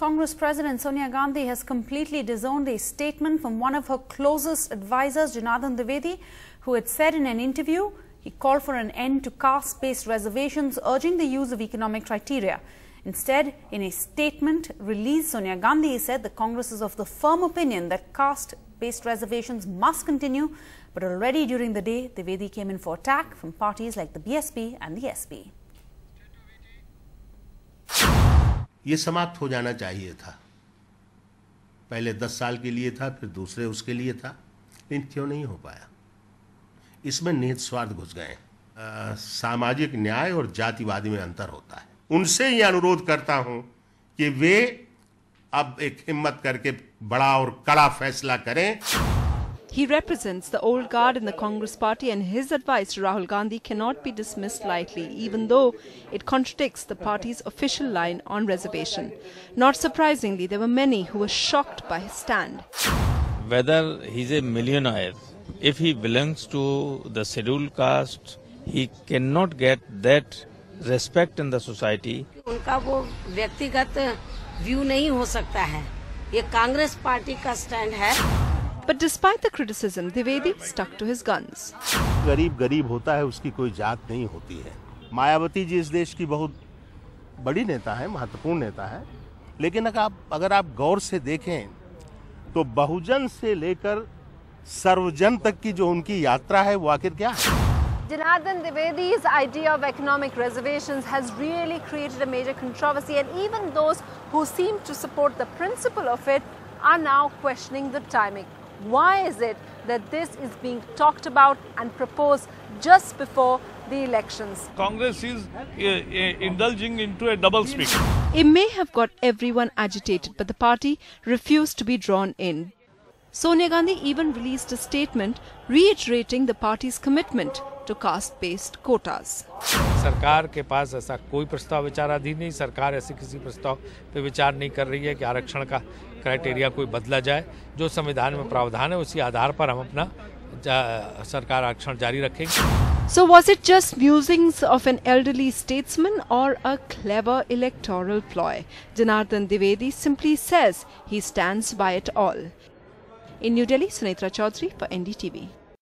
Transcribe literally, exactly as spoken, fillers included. Congress President Sonia Gandhi has completely disowned a statement from one of her closest advisers, Janardhan Dwivedi, who had said in an interview he called for an end to caste-based reservations, urging the use of economic criteria. Instead, in a statement released, Sonia Gandhi said the Congress is of the firm opinion that caste-based reservations must continue, but already during the day, Dwivedi came in for attack from parties like the B S P and the S P. ये समाप्त हो जाना चाहिए था, पहले दस साल के लिए था, फिर दूसरे उसके लिए था, लेकिन क्यों नहीं हो पाया? इसमें निहित स्वार्थ घुस गए। सामाजिक न्याय और जातिवादी में अंतर होता है। उनसे ये अनुरोध करता हूं कि वे अब एक हिम्मत करके बड़ा और कड़ा फैसला करें। He represents the old guard in the Congress party, and his advice to Rahul Gandhi cannot be dismissed lightly, even though it contradicts the party's official line on reservation. Not surprisingly, there were many who were shocked by his stand. Whether he's a millionaire, if he belongs to the scheduled caste, he cannot get that respect in the society. उनका वो व्यक्तिगत view नहीं हो सकता है। ये Congress party का stand है। But despite the criticism, Dwivedi stuck to his guns. गरीब गरीब होता है, उसकी कोई जात नहीं होती है। मायावती जी इस देश की बहुत बड़ी नेता है, महत्वपूर्ण नेता है, लेकिन अगर आप गौर से देखें, तो बहुजन से लेकर सर्वजन तक की जो उनकी यात्रा है, वो आखिर क्या है? Janardhan Dwivedi's idea of economic reservations has really created a major controversy, and even those who seem to support the principle of it are now questioning the timing. Why is it that this is being talked about and proposed just before the elections? Congress is uh, uh, indulging into a double speak. It may have got everyone agitated, but the party refused to be drawn in. Sonia Gandhi even released a statement reiterating the party's commitment to caste-based quotas. सरकार के पास ऐसा कोई प्रस्ताव विचाराधीन नहीं, सरकार ऐसे किसी प्रस्ताव पे विचार नहीं कर रही है कि आरक्षण का क्राइटेरिया कोई बदला जाए। जो संविधान में प्रावधान है, उसी आधार पर हम अपना सरकार आरक्षण जारी रखेंगे। So was it just musings of an elderly statesman or a clever electoral ploy? Janardhan Dwivedi simply says he stands by it all. In New Delhi, Sunetra Chaudhary for N D T V.